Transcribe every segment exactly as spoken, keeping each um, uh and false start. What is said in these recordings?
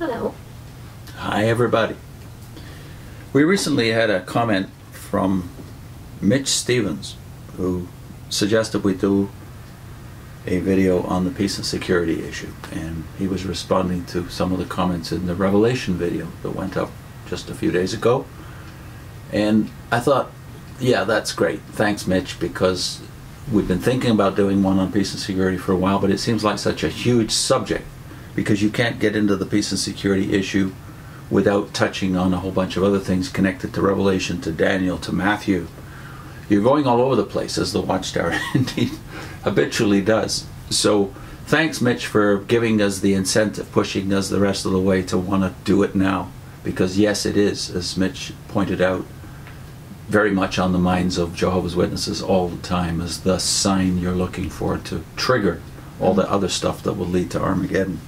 Hello. Hi, everybody. We recently had a comment from Mitch Stevens, who suggested we do a video on the peace and security issue, and he was responding to some of the comments in the Revelation video that went up just a few days ago. And I thought, yeah, that's great. Thanks, Mitch, because we've been thinking about doing one on peace and security for a while, but it seems like such a huge subject, because you can't get into the peace and security issue without touching on a whole bunch of other things connected to Revelation, to Daniel, to Matthew. You're going all over the place, as the Watchtower indeed habitually does. So thanks, Mitch, for giving us the incentive, pushing us the rest of the way to want to do it now, because yes, it is, as Mitch pointed out, very much on the minds of Jehovah's Witnesses all the time, as the sign you're looking for to trigger all the other stuff that will lead to Armageddon.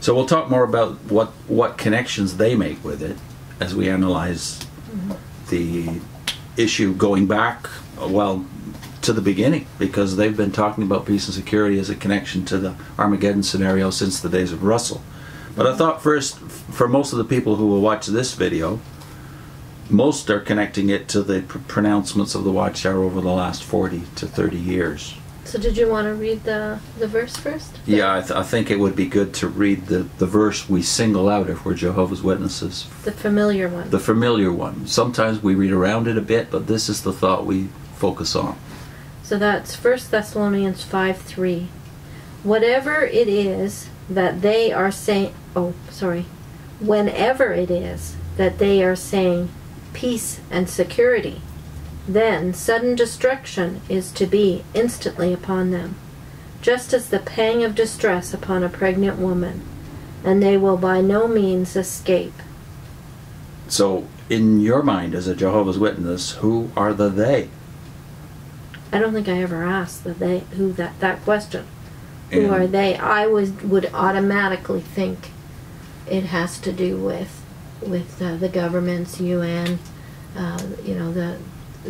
So we'll talk more about what what connections they make with it as we analyze mm-hmm. the issue, going back, well, to the beginning, because they've been talking about peace and security as a connection to the Armageddon scenario since the days of Russell. But I thought first, for most of the people who will watch this video, most are connecting it to the pr pronouncements of the Watchtower over the last forty to thirty years. So did you want to read the, the verse first? Yeah, I, th I think it would be good to read the, the verse we single out if we're Jehovah's Witnesses. The familiar one. The familiar one. Sometimes we read around it a bit, but this is the thought we focus on. So that's First Thessalonians five three. Whatever it is that they are saying... Oh, sorry. Whenever it is that they are saying peace and security... then sudden destruction is to be instantly upon them, just as the pang of distress upon a pregnant woman, and they will by no means escape. So, in your mind as a Jehovah's Witness, who are the they? I don't think I ever asked the they, who that, that question. And who are they? I was, would automatically think it has to do with, with uh, the governments, U N, uh, you know, the...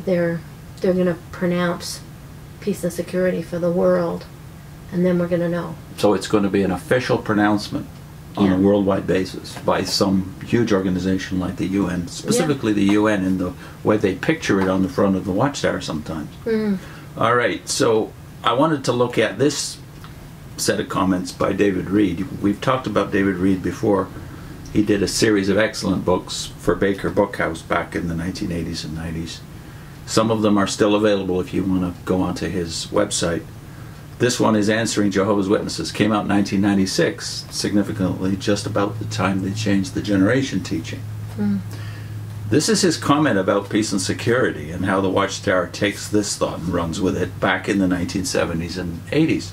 they're they're going to pronounce peace and security for the world, and then we're going to know. So it's going to be an official pronouncement on yeah. a worldwide basis by some huge organization like the U N, specifically yeah. the U N in the way they picture it on the front of the Watchtower sometimes. Mm. All right, so I wanted to look at this set of comments by David Reed. We've talked about David Reed before. He did a series of excellent books for Baker Bookhouse back in the nineteen eighties and nineties. Some of them are still available if you want to go onto his website. This one is Answering Jehovah's Witnesses. Came out in nineteen ninety-six, significantly just about the time they changed the generation teaching. Mm. This is his comment about peace and security and how the Watchtower takes this thought and runs with it back in the nineteen seventies and eighties.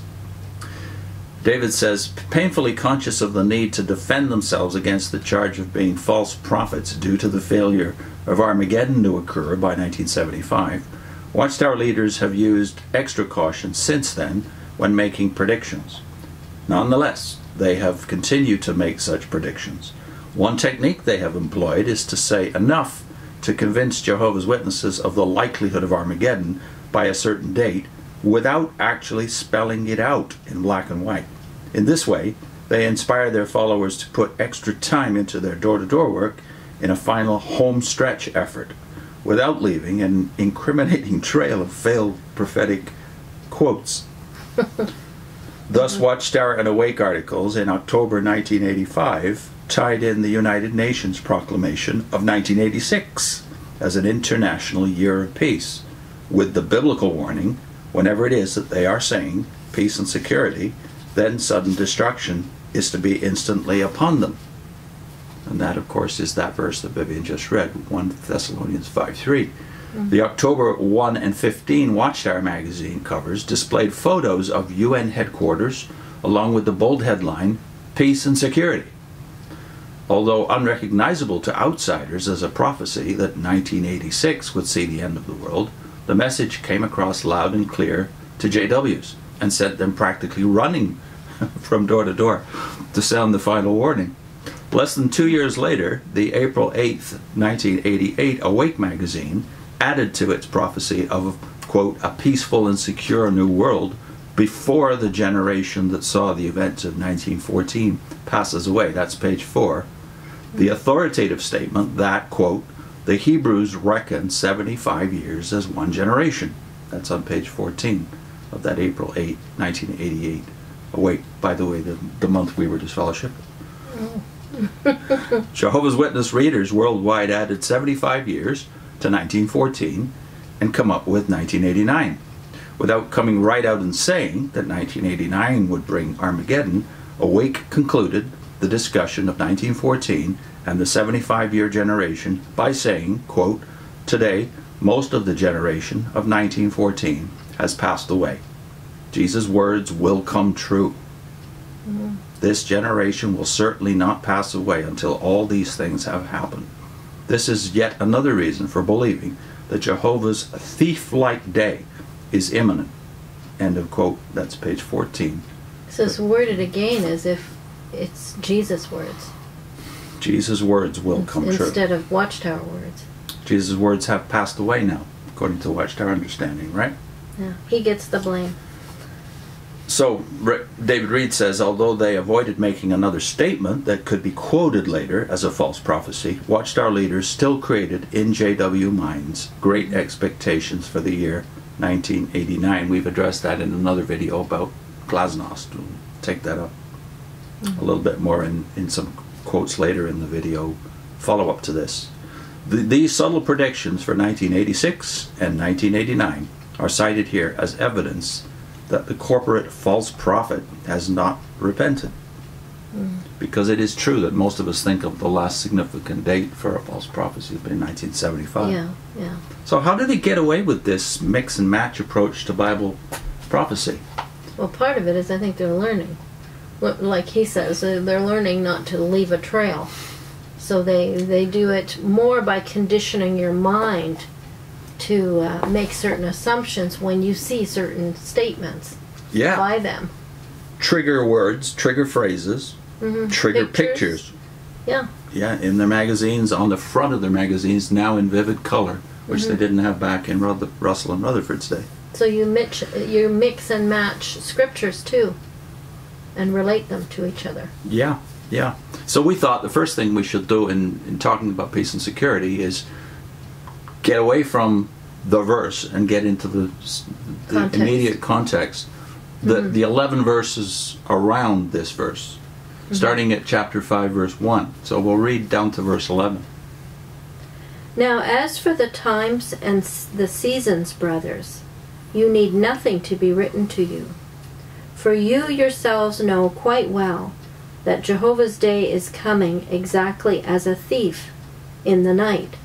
David says, painfully conscious of the need to defend themselves against the charge of being false prophets due to the failure of Armageddon to occur by nineteen seventy-five, Watchtower leaders have used extra caution since then when making predictions. Nonetheless, they have continued to make such predictions. One technique they have employed is to say enough to convince Jehovah's Witnesses of the likelihood of Armageddon by a certain date, without actually spelling it out in black and white. In this way, they inspire their followers to put extra time into their door-to-door work in a final home-stretch effort, without leaving an incriminating trail of failed prophetic quotes. Thus, Watchtower and Awake articles in October nineteen eighty-five tied in the United Nations Proclamation of nineteen eighty-six as an international year of peace, with the biblical warning, whenever it is that they are saying peace and security, then sudden destruction is to be instantly upon them. And that, of course, is that verse that Vivian just read, First Thessalonians five three. Mm-hmm. The October one and fifteen Watchtower magazine covers displayed photos of U N headquarters, along with the bold headline, Peace and Security. Although unrecognizable to outsiders as a prophecy that nineteen eighty-six would see the end of the world, the message came across loud and clear to J Ws and sent them practically running from door to door to sound the final warning. Less than two years later, the April eighth nineteen eighty-eight Awake magazine added to its prophecy of, quote, a peaceful and secure new world before the generation that saw the events of nineteen fourteen passes away. That's page four. The authoritative statement that, quote, the Hebrews reckon seventy-five years as one generation. That's on page fourteen of that April eighth, nineteen eighty-eight. Oh wait, by the way, the, the month we were disfellowshipped. Oh. Jehovah's Witness readers worldwide added seventy-five years to nineteen fourteen and come up with nineteen eighty-nine. Without coming right out and saying that nineteen eighty-nine would bring Armageddon, Awake concluded the discussion of nineteen fourteen and the seventy-five-year generation by saying, quote, today, most of the generation of nineteen fourteen has passed away. Jesus' words will come true. Mm-hmm. This generation will certainly not pass away until all these things have happened. This is yet another reason for believing that Jehovah's thief-like day is imminent. End of quote. That's page fourteen. So it's worded again as if it's Jesus' words. Jesus' words will come true. Instead of Watchtower words. Jesus' words have passed away now, according to Watchtower understanding, right? Yeah, he gets the blame. So, David Reed says, although they avoided making another statement that could be quoted later as a false prophecy, Watchtower leaders still created in J W minds great expectations for the year nineteen eighty-nine. We've addressed that in another video about Glasnost. We'll take that up a little bit more in, in some quotes later in the video follow-up to this. The, these subtle predictions for nineteen eighty-six and nineteen eighty-nine are cited here as evidence that the corporate false prophet has not repented. Mm. Because it is true that most of us think of the last significant date for a false prophecy has been nineteen seventy-five. Yeah, yeah. So how did they get away with this mix and match approach to Bible prophecy? Well, part of it is I think they're learning. Like he says, they're learning not to leave a trail. So they, they do it more by conditioning your mind to uh, make certain assumptions when you see certain statements yeah. by them. Trigger words, trigger phrases, mm-hmm. trigger pictures. pictures. Yeah. Yeah, in their magazines, on the front of their magazines, now in vivid color, which mm-hmm. they didn't have back in Russell and Rutherford's day. So you mix, you mix and match scriptures too and relate them to each other. Yeah, yeah. So we thought the first thing we should do in, in talking about peace and security is get away from the verse and get into the, the immediate context. The, mm-hmm. the eleven verses around this verse, mm-hmm. starting at chapter five, verse one. So we'll read down to verse eleven. Now, as for the times and the seasons, brothers, you need nothing to be written to you. For you yourselves know quite well that Jehovah's day is coming exactly as a thief in the night.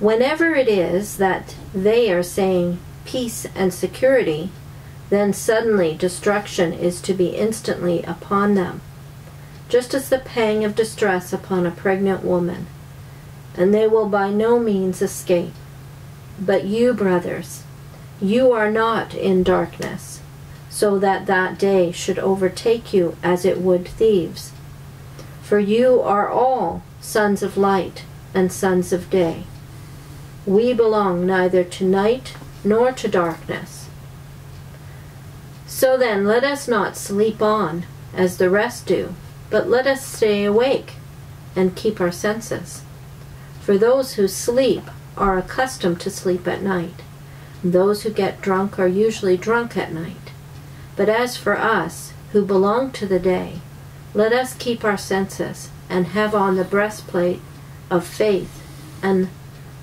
Whenever it is that they are saying peace and security, then suddenly destruction is to be instantly upon them, just as the pang of distress upon a pregnant woman, and they will by no means escape. But you, brothers, you are not in darkness, so that that day should overtake you as it would thieves. For you are all sons of light and sons of day. We belong neither to night nor to darkness. So then let us not sleep on, as the rest do, but let us stay awake and keep our senses. For those who sleep are accustomed to sleep at night. Those who get drunk are usually drunk at night. But as for us, who belong to the day, let us keep our senses and have on the breastplate of faith and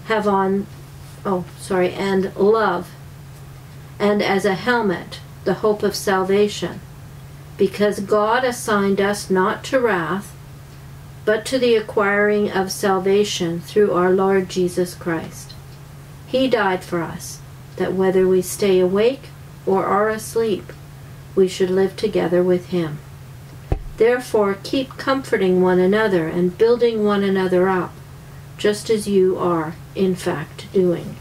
have on, oh, sorry, and love, and as a helmet, the hope of salvation, because God assigned us not to wrath, but to the acquiring of salvation through our Lord Jesus Christ. He died for us, that whether we stay awake or are asleep, we should live together with him. Therefore, keep comforting one another and building one another up, just as you are, in fact, doing.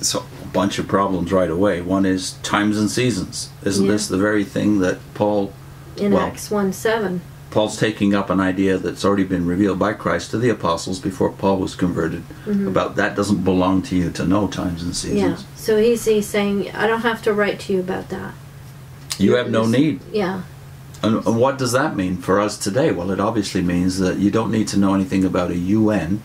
So, a bunch of problems right away. One is times and seasons. Isn't yeah. this the very thing that Paul... In well, Acts one seven. Paul's taking up an idea that's already been revealed by Christ to the apostles before Paul was converted, mm-hmm. about that doesn't belong to you to know times and seasons. Yeah, so he's, he's saying, I don't have to write to you about that. You have no need. Yeah. And, and what does that mean for us today? Well, it obviously means that you don't need to know anything about a U N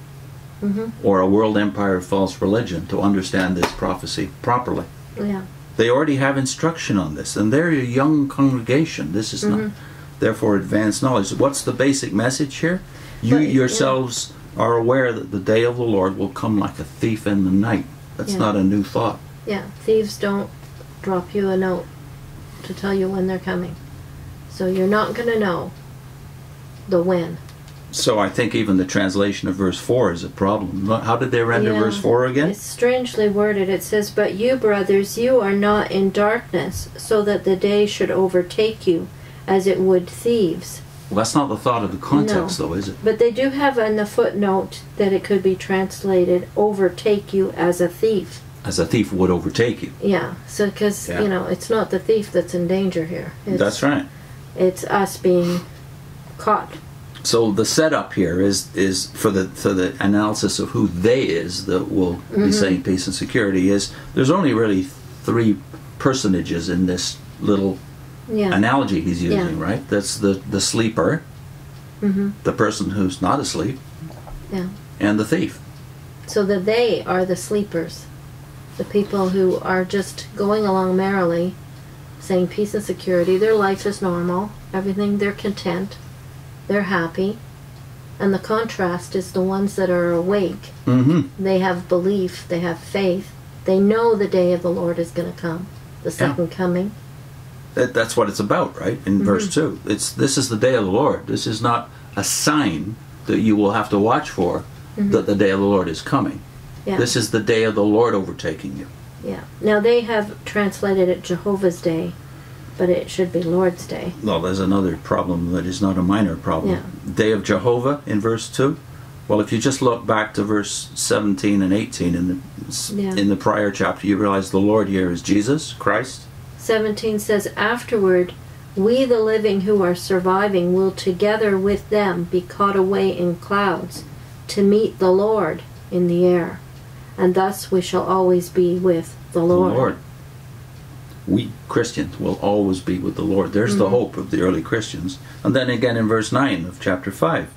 mm-hmm. or a world empire of false religion to understand this prophecy properly. Yeah. They already have instruction on this, and they're a young congregation. This is mm-hmm. not, therefore, advanced knowledge. What's the basic message here? You but, yourselves yeah. are aware that the day of the Lord will come like a thief in the night. That's yeah. not a new thought. Yeah, thieves don't drop you a note to tell you when they're coming. So you're not going to know the when. So I think even the translation of verse four is a problem. How did they render yeah. verse four again? It's strangely worded. It says, "But you, brothers, you are not in darkness, so that the day should overtake you, as it would thieves." Well, that's not the thought of the context, no. though, is it? But they do have in the footnote that it could be translated, "overtake you as a thief." As a thief would overtake you. Yeah, so because, yeah. you know, it's not the thief that's in danger here. It's, that's right. It's us being caught. So the setup here is is for the for the analysis of who "they" is that will mm-hmm. be saying peace and security is there's only really three personages in this little yeah. analogy he's using, yeah. right? That's the the sleeper, mm-hmm. the person who's not asleep, yeah. and the thief. So the "they" are the sleepers, the people who are just going along merrily, saying peace and security. Their life is normal. Everything, they're content. They're happy. And the contrast is the ones that are awake. Mm-hmm. They have belief. They have faith. They know the day of the Lord is going to come, the second yeah. coming. That, that's what it's about, right? In mm-hmm. verse two. It's, this is the day of the Lord. This is not a sign that you will have to watch for mm-hmm. that the day of the Lord is coming. Yeah. This is the day of the Lord overtaking you. Yeah. Now they have translated it Jehovah's Day, but it should be Lord's Day. Well, there's another problem that is not a minor problem. Yeah. Day of Jehovah in verse two. Well, if you just look back to verse seventeen and eighteen in the, yeah. in the prior chapter, you realize the Lord here is Jesus Christ. seventeen says, "Afterward, we the living who are surviving will together with them be caught away in clouds to meet the Lord in the air. And thus we shall always be with the Lord." The Lord. We Christians will always be with the Lord. There's mm-hmm. the hope of the early Christians. And then again in verse nine of chapter five.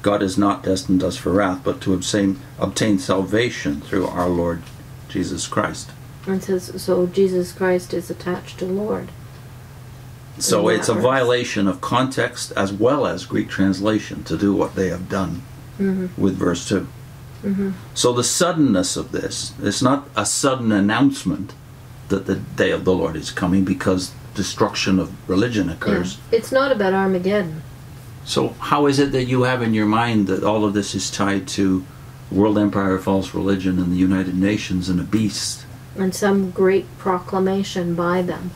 "God has not destined us for wrath, but to obtain, obtain salvation through our Lord Jesus Christ." And it says, so Jesus Christ is attached to Lord. So it's a verse. violation of context as well as Greek translation to do what they have done mm-hmm. with verse two. Mm-hmm. So the suddenness of this, it's not a sudden announcement that the day of the Lord is coming because destruction of religion occurs. Yeah. It's not about Armageddon. So how is it that you have in your mind that all of this is tied to world empire, false religion, and the United Nations and a beast? And some great proclamation by them.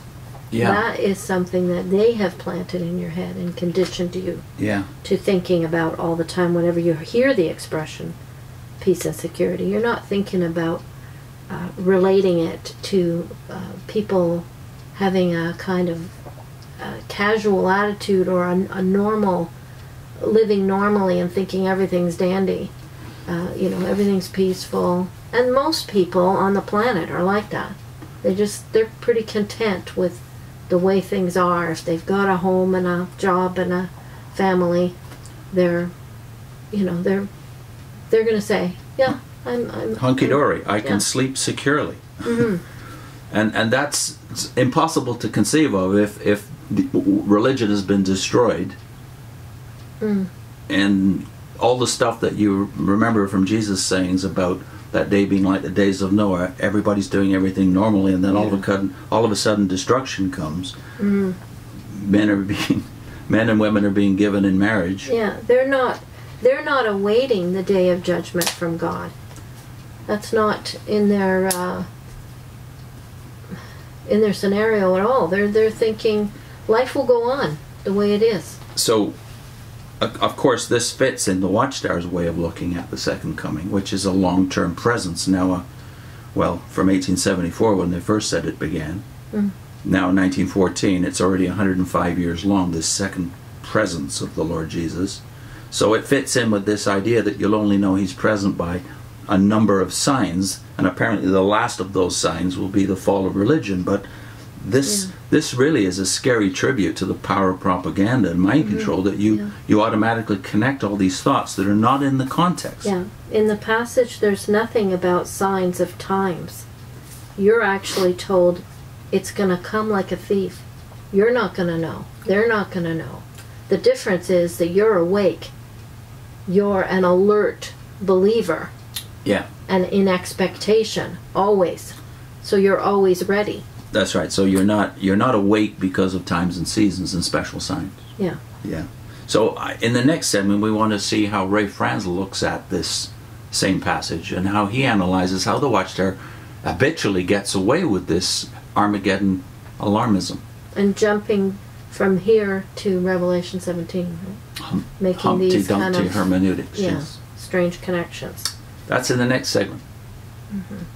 Yeah. That is something that they have planted in your head and conditioned you yeah. to thinking about all the time whenever you hear the expression peace and security. You're not thinking about uh, relating it to uh, people having a kind of uh, casual attitude or a, a normal, living normally and thinking everything's dandy. Uh, you know, everything's peaceful. And most people on the planet are like that. They just, they're pretty content with the way things are. If they've got a home and a job and a family, they're, you know, they're They're going to say, yeah, I'm... I'm hunky-dory. I can yeah. sleep securely. Mm-hmm. and and that's impossible to conceive of if, if religion has been destroyed. Mm. And all the stuff that you remember from Jesus' sayings about that day being like the days of Noah, everybody's doing everything normally, and then yeah. all, of a, all of a sudden destruction comes. Mm. Men are being, men and women are being given in marriage. Yeah, they're not... They're not awaiting the day of judgment from God. That's not in their uh, in their scenario at all. They're they're thinking life will go on the way it is. So, of course, this fits in the Watchtower's way of looking at the second coming, which is a long-term presence. Now, uh, well, from eighteen seventy-four when they first said it began, mm. now nineteen fourteen, it's already one hundred five years long. This second presence of the Lord Jesus. So it fits in with this idea that you'll only know he's present by a number of signs, and apparently the last of those signs will be the fall of religion. But This yeah. this really is a scary tribute to the power of propaganda and mind mm-hmm. control, that you, yeah. you automatically connect all these thoughts that are not in the context. Yeah. In the passage, there's nothing about signs of times. You're actually told it's going to come like a thief. You're not going to know. They're not going to know. The difference is that you're awake. You're an alert believer. Yeah. And in expectation, always. So you're always ready. That's right. So you're not you're not awake because of times and seasons and special signs. Yeah. Yeah. So in the next segment, we want to see how Ray Franz looks at this same passage and how he analyzes how the Watchtower habitually gets away with this Armageddon alarmism. And jumping from here to Revelation seventeen, right? Hum making Humpty these Dumpty kind of hermeneutics. Yeah, yes. Strange connections. That's in the next segment. Mm-hmm.